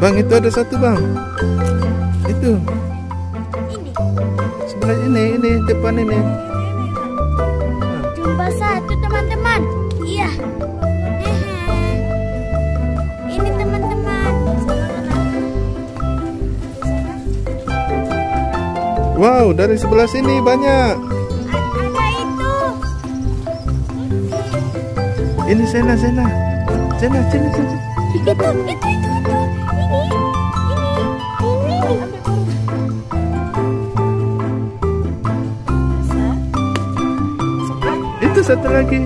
Bang, itu ada satu, Bang. Itu. Sebelah ini depan ini. Jumpa satu, teman-teman. Iya. Ini, teman-teman. Wow, dari sebelah sini banyak. Ada itu. Ini Sena. Itu. Ini. Itu satu lagi.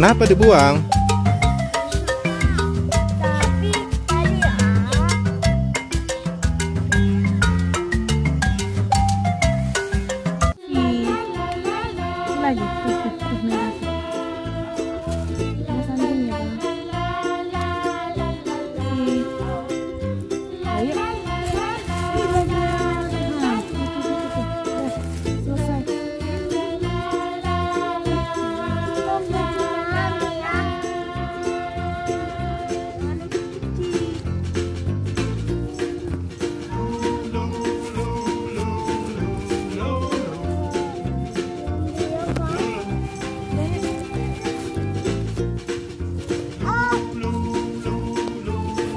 Kenapa dibuang?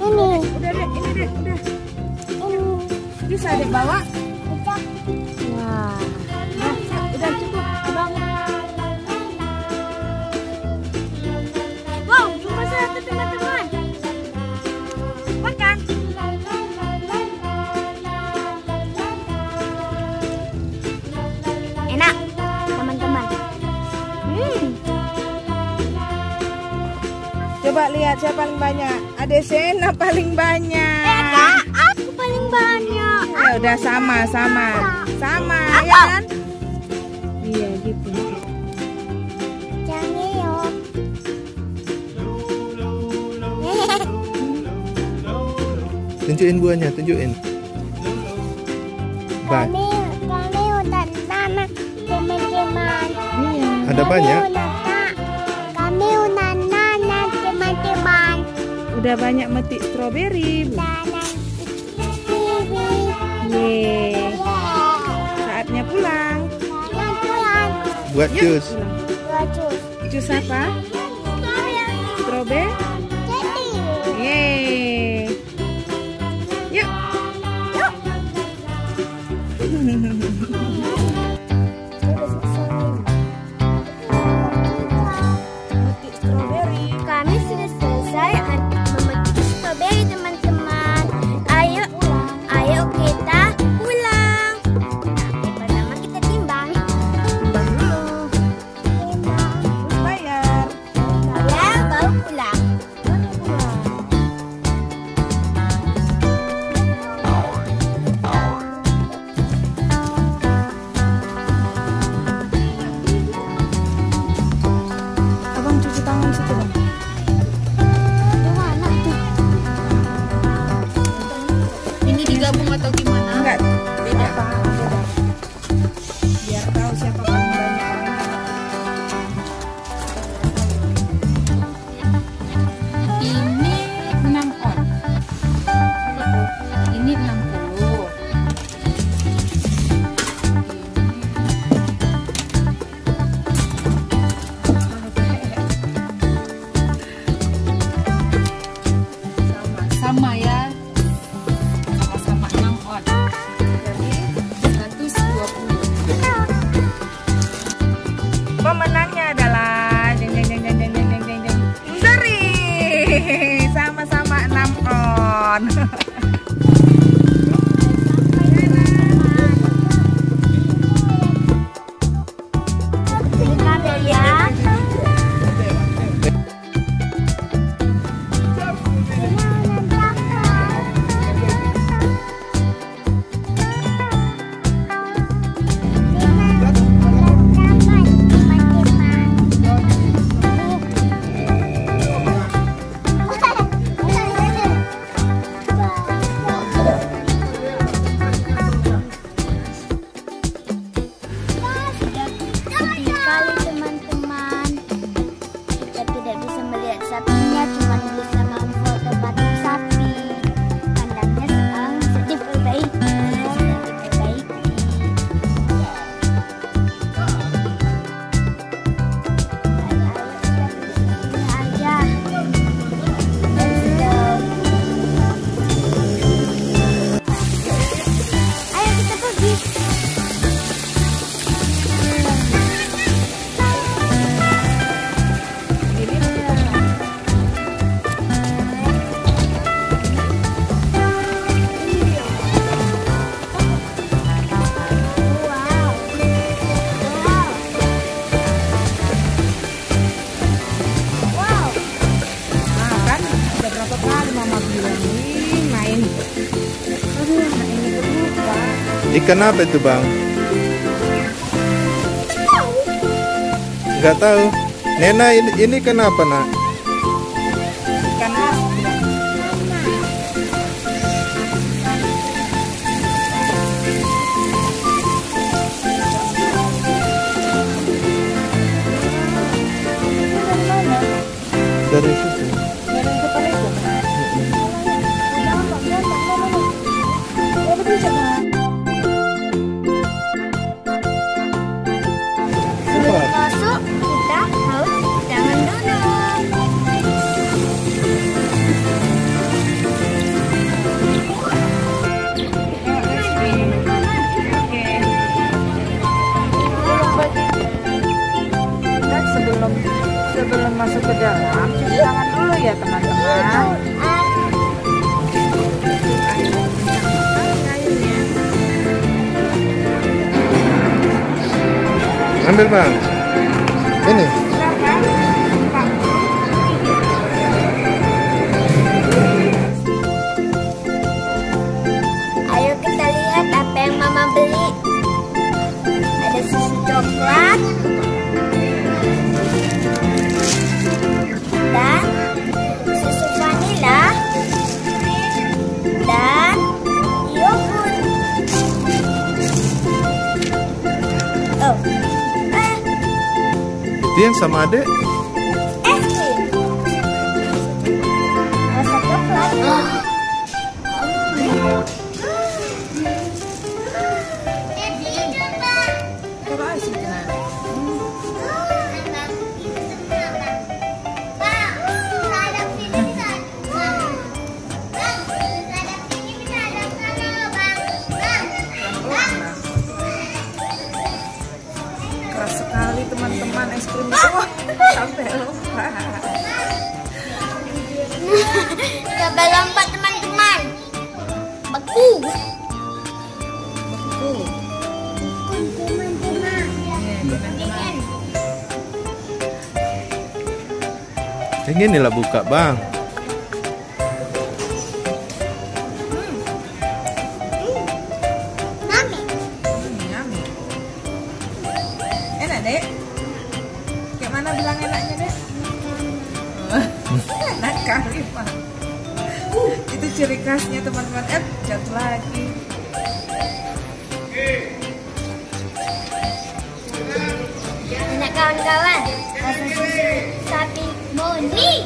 Tapi tadi lagi bisa adik bawa? Bisa. Wah. Nah, udah cukup, bangun. Wow, cuma satu, teman-teman. Makan. Enak, teman-teman. Coba lihat siapa paling banyak. Adik Sena paling banyak. Kak, aku paling banyak. Ya udah sama ya kan? Iya gitu. Jangan yo. Tunjukin buahnya, tunjukin. Kami udah nama teman-teman. Ada banyak. Kami udah nana teman-teman. Udah banyak metik stroberi. Yeay. Saatnya pulang. Buat jus. Jus apa? Stroberi. Yeay. Yuk. Memetik stroberi. Kami sudah selesai memetik stroberi, teman-teman. Ayo kita. Pulang. lumayan, sama-sama 6 on, jadi 120. Pemenangnya adalah jeng Seri, sama-sama 6 on. Sapinya cuma bisa membuat tempat sapi. Kandangnya sekarang sudah diperbaiki. Ayo, ayo kita pergi. Ikan apa itu, Bang? Nggak tahu. Nena, ini kenapa, Nak? Ikan apa? Dari situ. Sebelum masuk ke dalam, cuci tangan dulu ya teman-teman. Ambil, Bang. Ini. Ayo kita lihat apa yang Mama beli. Ada susu coklat. Dia yang sama adek rasa coklat. Teman-teman es krim semua sampai lompat. Sampai lompat teman-teman. Beku. Teman-teman. Dingin. Inilah buka, Bang. Dek, kayak mana bilang enaknya, Dek? Enak kali, Pak. Itu ciri khasnya teman-teman. Jatuh lagi. Enak kawan-kawan. Rasa susu sapi murni.